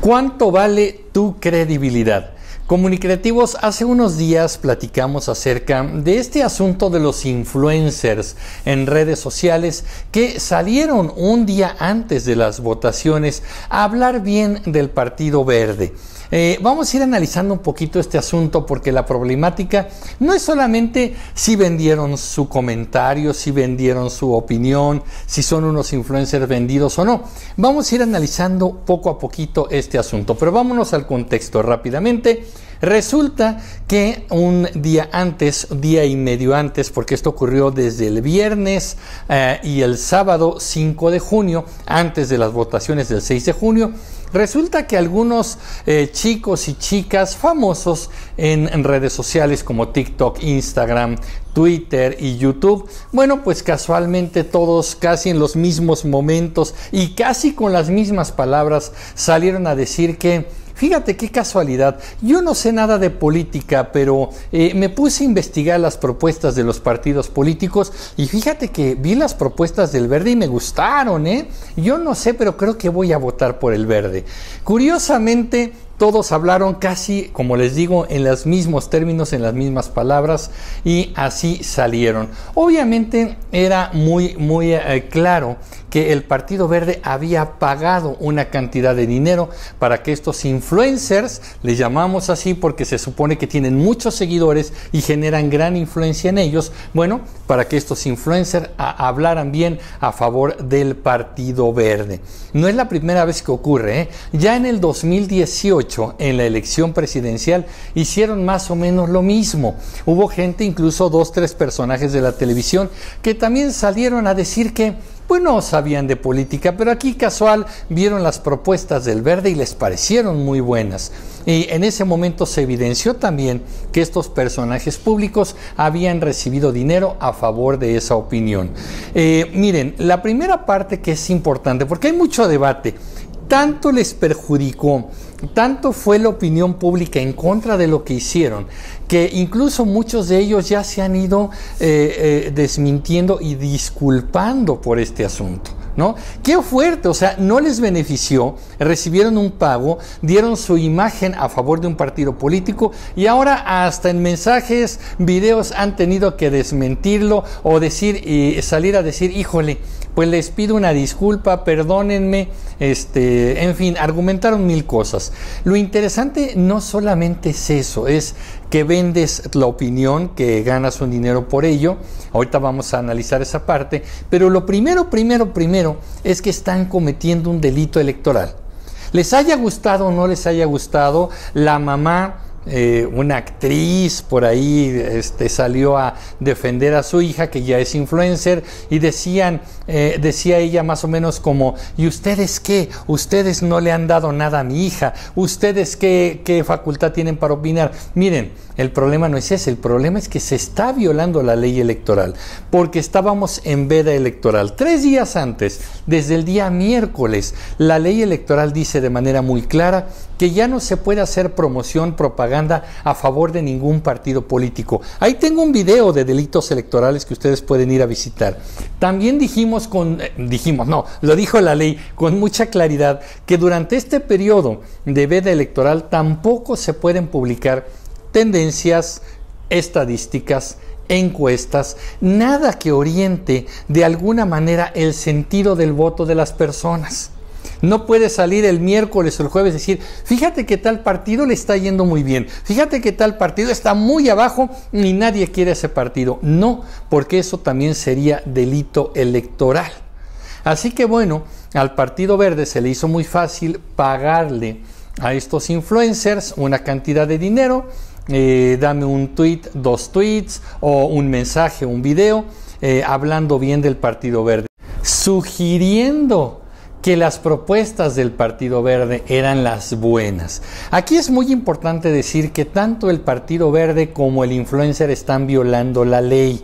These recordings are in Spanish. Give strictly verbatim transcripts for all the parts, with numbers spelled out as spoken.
¿Cuánto vale tu credibilidad? Comunicreativos, hace unos días platicamos acerca de este asunto de los influencers en redes sociales que salieron un día antes de las votaciones a hablar bien del Partido Verde. Eh, vamos a ir analizando un poquito este asunto porque la problemática no es solamente si vendieron su comentario, si vendieron su opinión, si son unos influencers vendidos o no. Vamos a ir analizando poco a poquito este asunto, pero vámonos al contexto rápidamente. Resulta que un día antes, día y medio antes, porque esto ocurrió desde el viernes eh, y el sábado cinco de junio, antes de las votaciones del seis de junio, resulta que algunos eh, chicos y chicas famosos en, en redes sociales como TikTok, Instagram, Twitter y YouTube, bueno, pues casualmente todos casi en los mismos momentos y casi con las mismas palabras salieron a decir que fíjate qué casualidad, yo no sé nada de política, pero eh, me puse a investigar las propuestas de los partidos políticos y fíjate que vi las propuestas del Verde y me gustaron, ¿eh? Yo no sé, pero creo que voy a votar por el Verde. Curiosamente, todos hablaron casi, como les digo, en los mismos términos, en las mismas palabras, y así salieron. Obviamente era muy, muy eh, claro que el Partido Verde había pagado una cantidad de dinero para que estos influencers, les llamamos así porque se supone que tienen muchos seguidores y generan gran influencia en ellos, bueno, para que estos influencers a, hablaran bien a favor del Partido Verde. No es la primera vez que ocurre, ¿eh? Ya en el dos mil dieciocho, en la elección presidencial hicieron más o menos lo mismo. Hubo gente, incluso dos, tres personajes de la televisión que también salieron a decir que pues no sabían de política, pero aquí casual vieron las propuestas del Verde y les parecieron muy buenas. Y en ese momento se evidenció también que estos personajes públicos habían recibido dinero a favor de esa opinión. Eh, miren, la primera parte que es importante, porque hay mucho debate, tanto les perjudicó, tanto fue la opinión pública en contra de lo que hicieron, que incluso muchos de ellos ya se han ido eh, eh, desmintiendo y disculpando por este asunto, ¿no? ¡Qué fuerte! O sea, no les benefició, recibieron un pago, dieron su imagen a favor de un partido político y ahora hasta en mensajes, videos han tenido que desmentirlo o decir eh, salir a decir, híjole, pues les pido una disculpa, perdónenme, este, en fin, argumentaron mil cosas. Lo interesante no solamente es eso, es que vendes la opinión, que ganas un dinero por ello. Ahorita vamos a analizar esa parte, pero lo primero, primero, primero es que están cometiendo un delito electoral. Les haya gustado o no les haya gustado, la mamá, Eh, una actriz por ahí este, salió a defender a su hija que ya es influencer y decían, eh, decía ella más o menos como, ¿y ustedes qué? Ustedes no le han dado nada a mi hija, ¿ustedes qué, qué facultad tienen para opinar? Miren, el problema no es ese, el problema es que se está violando la ley electoral porque estábamos en veda electoral. Tres días antes, desde el día miércoles, la ley electoral dice de manera muy clara que ya no se puede hacer promoción, propaganda a favor de ningún partido político. Ahí tengo un video de delitos electorales que ustedes pueden ir a visitar. También dijimos con, eh, dijimos, no, lo dijo la ley con mucha claridad que durante este periodo de veda electoral tampoco se pueden publicar tendencias, estadísticas, encuestas, nada que oriente de alguna manera el sentido del voto de las personas. No puede salir el miércoles o el jueves y decir, fíjate que tal partido le está yendo muy bien, fíjate que tal partido está muy abajo y nadie quiere ese partido. No, porque eso también sería delito electoral. Así que bueno, al Partido Verde se le hizo muy fácil pagarle a estos influencers una cantidad de dinero, eh, dame un tweet, dos tweets o un mensaje, un video, eh, hablando bien del Partido Verde, sugiriendo que las propuestas del Partido Verde eran las buenas. Aquí es muy importante decir que tanto el Partido Verde como el influencer están violando la ley.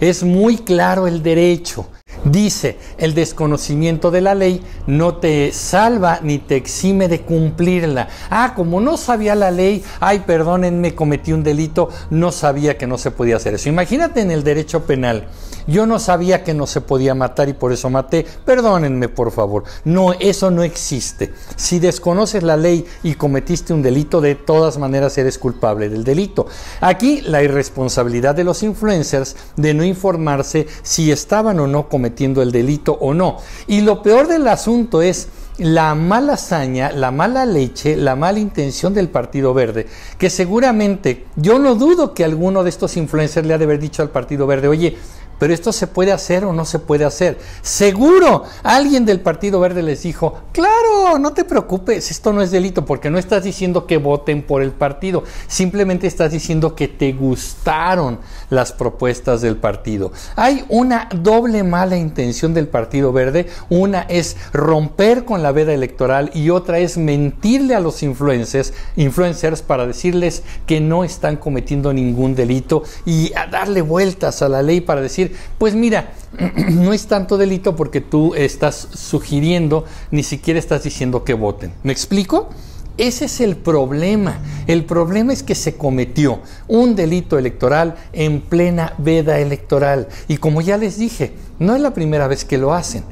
Es muy claro el derecho. Dice, el desconocimiento de la ley no te salva ni te exime de cumplirla. Ah, como no sabía la ley, ay, perdónenme, cometí un delito, no sabía que no se podía hacer eso. Imagínate en el derecho penal. Yo no sabía que no se podía matar y por eso maté. Perdónenme, por favor. No, eso no existe. Si desconoces la ley y cometiste un delito, de todas maneras eres culpable del delito. Aquí la irresponsabilidad de los influencers de no informarse si estaban o no cometiendo el delito o no. Y lo peor del asunto es la mala hazaña, la mala leche, la mala intención del Partido Verde, que seguramente, yo no dudo que alguno de estos influencers le ha de haber dicho al Partido Verde, oye, pero esto se puede hacer o no se puede hacer. Seguro alguien del Partido Verde les dijo, claro, no te preocupes, esto no es delito, porque no estás diciendo que voten por el partido, simplemente estás diciendo que te gustaron las propuestas del partido. Hay una doble mala intención del Partido Verde, una es romper con la veda electoral y otra es mentirle a los influencers, influencers para decirles que no están cometiendo ningún delito y a darle vueltas a la ley para decir, pues mira, no es tanto delito porque tú estás sugiriendo, ni siquiera estás diciendo que voten. ¿Me explico? Ese es el problema. El problema es que se cometió un delito electoral en plena veda electoral. Y como ya les dije, no es la primera vez que lo hacen.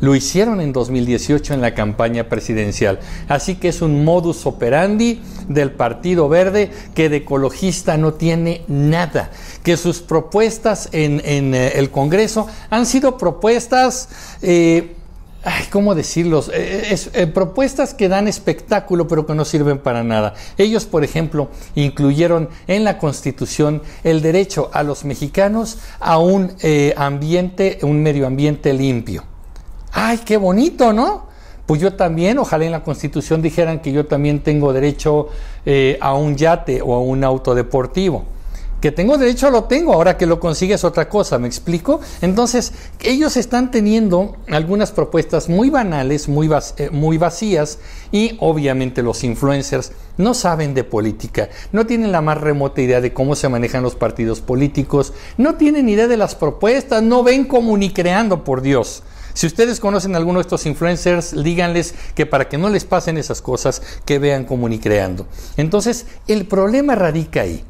Lo hicieron en dos mil dieciocho en la campaña presidencial. Así que es un modus operandi del Partido Verde que de ecologista no tiene nada. Que sus propuestas en, en eh, el Congreso han sido propuestas... Eh, Ay, ¿cómo decirlos? Eh, es, eh, propuestas que dan espectáculo pero que no sirven para nada. Ellos, por ejemplo, incluyeron en la Constitución el derecho a los mexicanos a un eh, ambiente, un medio ambiente limpio. ¡Ay, qué bonito!, ¿no? Pues yo también, ojalá en la Constitución dijeran que yo también tengo derecho eh, a un yate o a un auto deportivo. Que tengo derecho, lo tengo, ahora que lo consigue es otra cosa, ¿me explico? Entonces, ellos están teniendo algunas propuestas muy banales, muy, vac eh, muy vacías, y obviamente los influencers no saben de política, no tienen la más remota idea de cómo se manejan los partidos políticos, no tienen idea de las propuestas, no ven Comunicreando, por Dios. Si ustedes conocen a alguno de estos influencers, díganles que para que no les pasen esas cosas, que vean Comunicreando. Entonces, el problema radica ahí.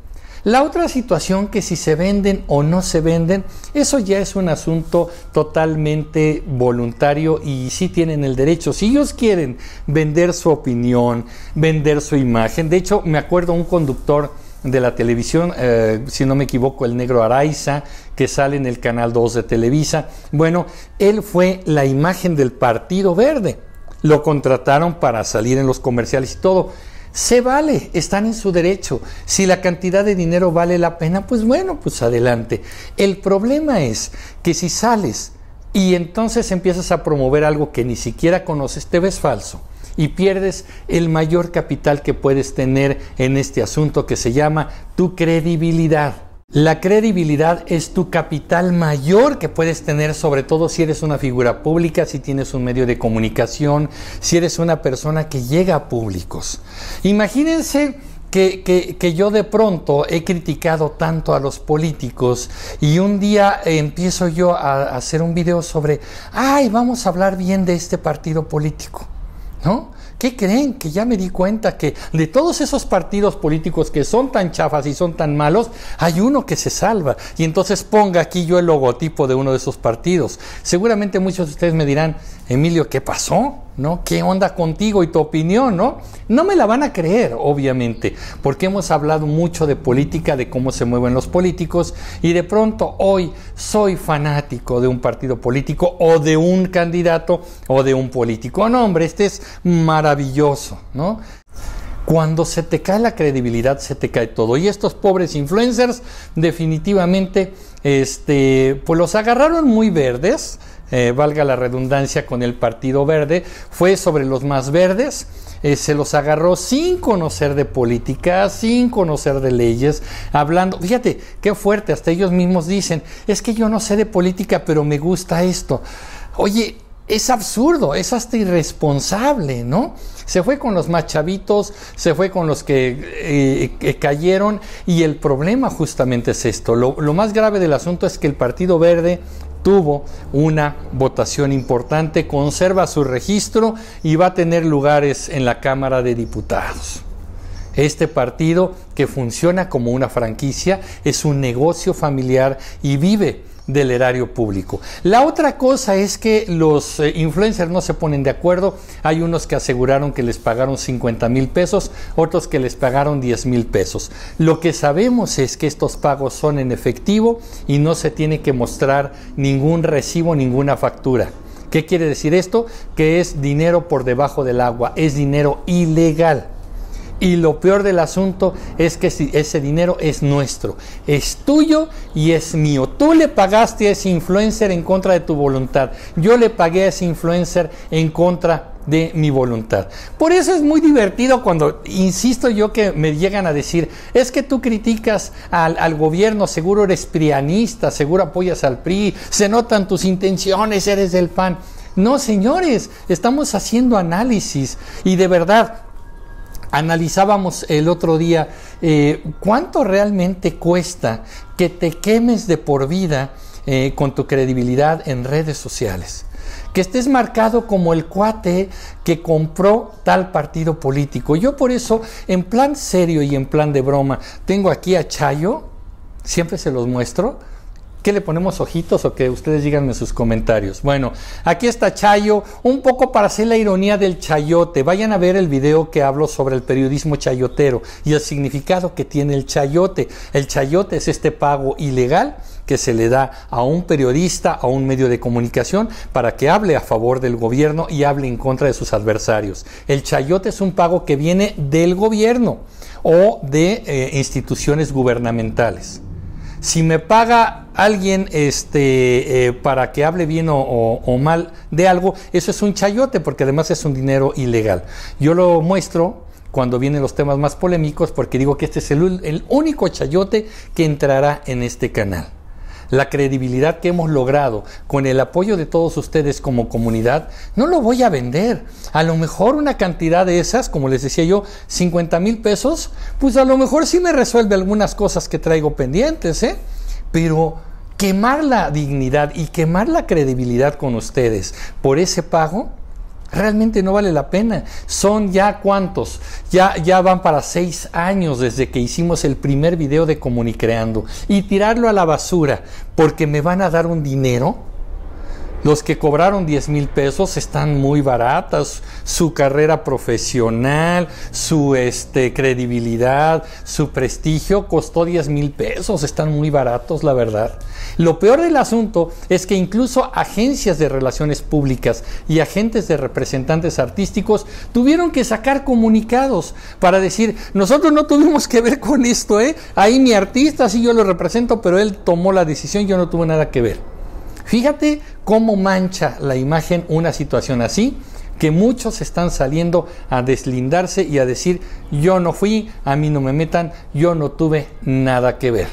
La otra situación, que si se venden o no se venden, eso ya es un asunto totalmente voluntario y sí tienen el derecho. Si ellos quieren vender su opinión, vender su imagen. De hecho, me acuerdo un conductor de la televisión, eh, si no me equivoco, el negro Araiza, que sale en el canal dos de Televisa. Bueno, él fue la imagen del Partido Verde. Lo contrataron para salir en los comerciales y todo. Se vale, están en su derecho. Si la cantidad de dinero vale la pena, pues bueno, pues adelante. El problema es que si sales y entonces empiezas a promover algo que ni siquiera conoces, te ves falso. Y pierdes el mayor capital que puedes tener en este asunto, que se llama tu credibilidad. La credibilidad es tu capital mayor que puedes tener, sobre todo si eres una figura pública, si tienes un medio de comunicación, si eres una persona que llega a públicos. Imagínense que, que, que yo de pronto he criticado tanto a los políticos y un día empiezo yo a, a hacer un video sobre, ay, vamos a hablar bien de este partido político. ¿No? ¿Qué creen? Que ya me di cuenta que de todos esos partidos políticos que son tan chafas y son tan malos, hay uno que se salva. Y entonces ponga aquí yo el logotipo de uno de esos partidos. Seguramente muchos de ustedes me dirán, Emilio, ¿qué pasó? ¿No? ¿Qué onda contigo y tu opinión? ¿No? No me la van a creer, obviamente, porque hemos hablado mucho de política, de cómo se mueven los políticos, y de pronto hoy soy fanático de un partido político o de un candidato o de un político. No, hombre, este es maravilloso, ¿no? Cuando se te cae la credibilidad, se te cae todo. Y estos pobres influencers, definitivamente, este, pues los agarraron muy verdes, eh, valga la redundancia, con el Partido Verde. Fue sobre los más verdes. Eh, se los agarró sin conocer de política, sin conocer de leyes, hablando, fíjate, qué fuerte, hasta ellos mismos dicen, es que yo no sé de política, pero me gusta esto. Oye, es absurdo, es hasta irresponsable, ¿no? Se fue con los más chavitos, se fue con los que eh, eh, cayeron, y el problema justamente es esto. Lo, lo más grave del asunto es que el Partido Verde tuvo una votación importante, conserva su registro y va a tener lugares en la Cámara de Diputados. Este partido, que funciona como una franquicia, es un negocio familiar y vive del erario público. La otra cosa es que los eh, influencers no se ponen de acuerdo. Hay unos que aseguraron que les pagaron cincuenta mil pesos, otros que les pagaron diez mil pesos. Lo que sabemos es que estos pagos son en efectivo y no se tiene que mostrar ningún recibo, ninguna factura. ¿Qué quiere decir esto? Que es dinero por debajo del agua, es dinero ilegal. Y lo peor del asunto es que ese dinero es nuestro, es tuyo y es mío. Tú le pagaste a ese influencer en contra de tu voluntad. Yo le pagué a ese influencer en contra de mi voluntad. Por eso es muy divertido cuando, insisto yo, que me llegan a decir, es que tú criticas al, al gobierno, seguro eres prianista, seguro apoyas al P R I, se notan tus intenciones, eres del P A N. No, señores, estamos haciendo análisis y de verdad... Analizábamos el otro día eh, cuánto realmente cuesta que te quemes de por vida eh, con tu credibilidad en redes sociales. Que estés marcado como el cuate que compró tal partido político. Yo por eso, en plan serio y en plan de broma, tengo aquí a Chayo, siempre se los muestro. ¿Qué le ponemos, ojitos o que ustedes díganme sus comentarios? Bueno, aquí está Chayo, un poco para hacer la ironía del chayote. Vayan a ver el video que hablo sobre el periodismo chayotero y el significado que tiene el chayote. El chayote es este pago ilegal que se le da a un periodista, a un medio de comunicación, para que hable a favor del gobierno y hable en contra de sus adversarios. El chayote es un pago que viene del gobierno o de eh, instituciones gubernamentales. Si me paga alguien este, eh, para que hable bien o, o, o mal de algo, eso es un chayote, porque además es un dinero ilegal. Yo lo muestro cuando vienen los temas más polémicos, porque digo que este es el, el único chayote que entrará en este canal. La credibilidad que hemos logrado con el apoyo de todos ustedes como comunidad, no lo voy a vender. A lo mejor una cantidad de esas, como les decía yo, cincuenta mil pesos, pues a lo mejor sí me resuelve algunas cosas que traigo pendientes, ¿eh? Pero quemar la dignidad y quemar la credibilidad con ustedes por ese pago, realmente no vale la pena. Son ya cuántos, ya, ya van para seis años desde que hicimos el primer video de Comunicreando, y tirarlo a la basura porque me van a dar un dinero. Los que cobraron diez mil pesos están muy baratas, su carrera profesional, su este, credibilidad, su prestigio costó diez mil pesos, están muy baratos, la verdad. Lo peor del asunto es que incluso agencias de relaciones públicas y agentes de representantes artísticos tuvieron que sacar comunicados para decir, nosotros no tuvimos que ver con esto, ¿eh? Ahí mi artista, sí yo lo represento, pero él tomó la decisión, yo no tuve nada que ver. Fíjate cómo mancha la imagen una situación así, que muchos están saliendo a deslindarse y a decir, yo no fui, a mí no me metan, yo no tuve nada que ver.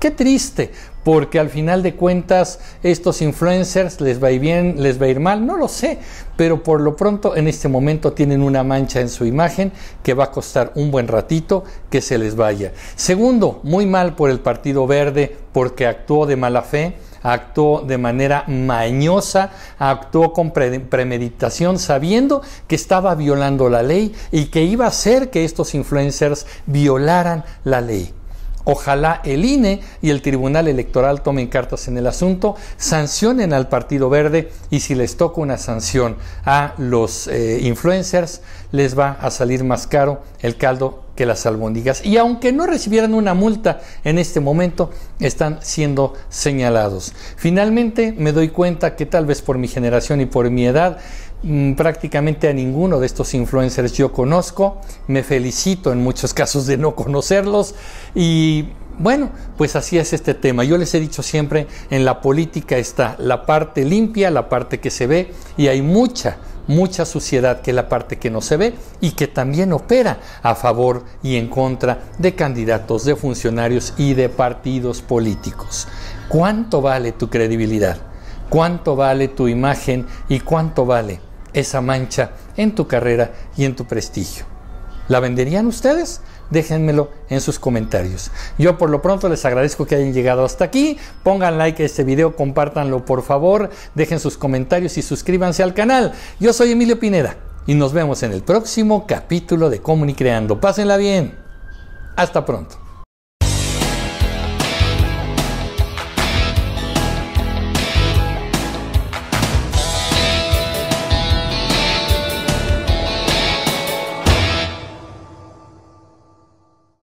Qué triste, porque al final de cuentas estos influencers les va a ir bien, les va a ir mal, no lo sé, pero por lo pronto en este momento tienen una mancha en su imagen que va a costar un buen ratito que se les vaya. Segundo, muy mal por el Partido Verde, porque actuó de mala fe, actuó de manera mañosa, actuó con pre premeditación sabiendo que estaba violando la ley y que iba a hacer que estos influencers violaran la ley. Ojalá el I N E y el Tribunal Electoral tomen cartas en el asunto, sancionen al Partido Verde, y si les toca una sanción a los eh, influencers, les va a salir más caro el caldo que las albóndigas. Y aunque no recibieran una multa en este momento, están siendo señalados. Finalmente me doy cuenta que tal vez por mi generación y por mi edad, mmm, prácticamente a ninguno de estos influencers yo conozco. Me felicito en muchos casos de no conocerlos y... bueno, pues así es este tema. Yo les he dicho siempre, en la política está la parte limpia, la parte que se ve, y hay mucha, mucha suciedad que es la parte que no se ve y que también opera a favor y en contra de candidatos, de funcionarios y de partidos políticos. ¿Cuánto vale tu credibilidad? ¿Cuánto vale tu imagen? ¿Y cuánto vale esa mancha en tu carrera y en tu prestigio? ¿La venderían ustedes? Déjenmelo en sus comentarios. Yo por lo pronto les agradezco que hayan llegado hasta aquí. Pongan like a este video, compártanlo por favor, dejen sus comentarios y suscríbanse al canal. Yo soy Emilio Pineda y nos vemos en el próximo capítulo de Comunicreando. Pásenla bien. Hasta pronto.